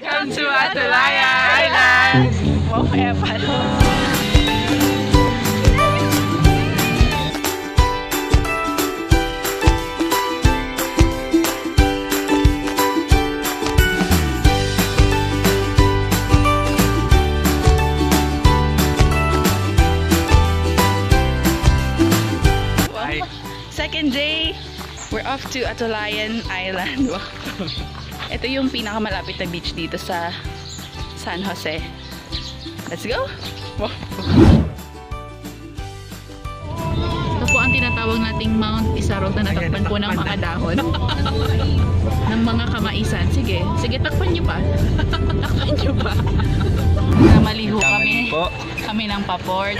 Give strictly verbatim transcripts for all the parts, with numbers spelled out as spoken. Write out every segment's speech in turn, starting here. Welcome to Atulayan Island! Wow, kaya pala. Wow. Second day, we're off to Atulayan Island. Wow. Ito yung pinakamalapit na beach dito sa San Jose. Let's go! Wow. Ito po ang tinatawag nating Mount Isarog na natakpan po ng mga dahon. ng mga kamaisan. Sige, sige takpan nyo pa. Takpan nyo pa. Namaliho kami. Kami ng paport.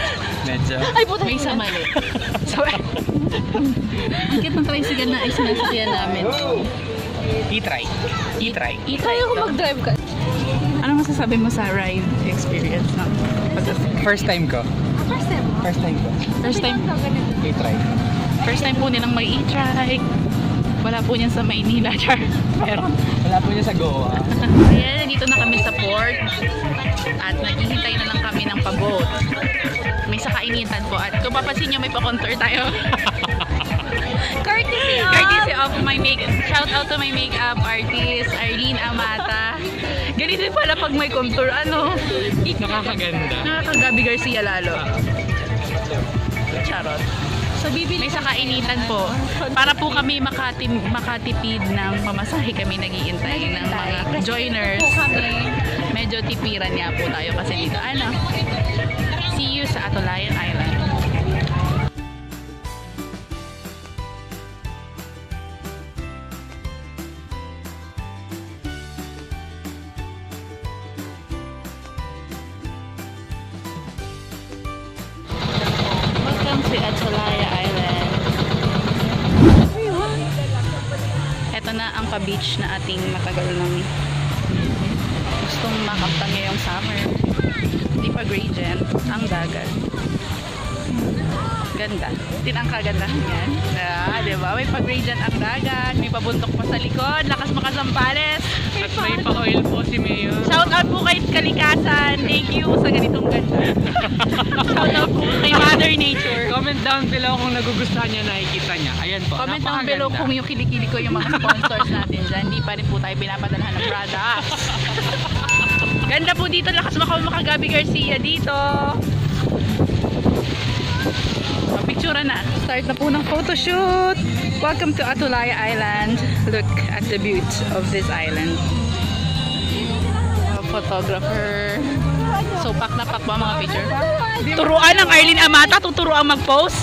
Medyo. Ay, puto. May isa mali. Ikit ng tricycle na isinasasya namin. I-try. I-try. I-try ako mag-drive ka. Ano masasabi mo sa ride experience na? First time ko. First time? First time ko. First time? I-try. First time po nilang may i-try. Wala po niyan sa Maynila, Char. Pero wala po niyan sa Goa. Ayan, nandito na kami sa port. At naghihintay na lang kami ng pag-boat. May sakainitan po. At kung papansin nyo, may pa-contour tayo. Courtesy of, Courtesy of my make shout out to my makeup artist Arlene Amata. Ganito pala pag may contour, ano, nakakaganda. Nakaka Gabby Garcia lalo. Charot. So bibili may sakainitan po para po kami makati makatipid ng pamasahe. Kami nagiintay ng mga joiners. Medyo tipiran niya po tayo kasi dito ano. See you sa Atulayan Island. Ito na ang ka-beach na ating matagal ng gustong makapta ngayong summer. Hindi pa gradient ang dagat. Ganda. Tinang kagandahan yan. Ah, diba? May pa gradient ang dagat. May pabuntok pa sa likod. Lakas makasampales. At may pa-oil po si Mayo. Shout out po kay Kalikasan. Thank you sa ganitong ganda. Shout out po kay Mother Nature. Comment down below kung nagugustuhan niya, nakikita niya. Ayan po. Comment down below kung yung kilikili ko yung mga sponsors natin dyan. Hindi pa rin po tayo pinapadalahan ng products. Ganda po dito. Lakas maka Gabby Garcia dito. Mapictura na. Start na po ng photoshoot. Welcome to Atulayan Island. Look at the beauty of this island. Photographer. So, pak na pak ba mga picture? Turuan ng Arlene Amata. Tuturuan mag-post.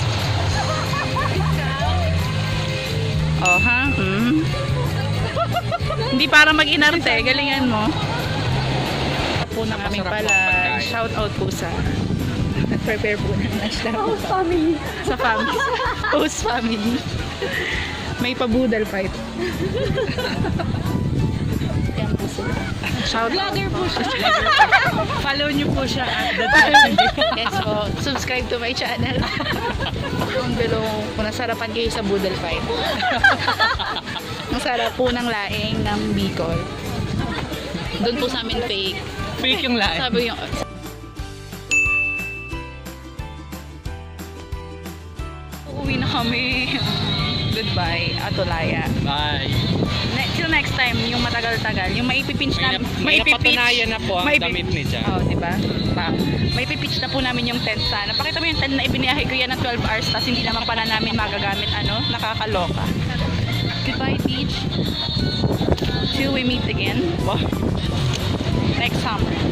Oh, ha? Mm. Hindi para mag-inarte. Galingan mo. Po na kami pala. Shout out po sa nag-prepare po ng lunch na po. Host family. Sa family. Host family. May pabudal pa ito. Yan po sila. Shout out po siya. Follow niyo po siya at the time. Yes po. Subscribe to my channel. Down below po. Nasarapan kayo sa budal fight. Nasarap po ng laing ng Bicol. Doon po sa amin fake. Fake yung laing. Sabi yung... Uuwi na kami. Goodbye, Atulaya. Bye. Ne till next time, yung matagal-tagal, yung maipipinch na, may napatunayan na po ang damit ni Jack. Oo, oh, diba? Pa maipipinch na po namin yung tent sana. Pakita mo yung tent na ibiniyahe ko yan ng twelve hours tapos hindi naman pala namin magagamit, ano, nakakaloka. Goodbye, beach. Till we meet again. Wow. Next summer.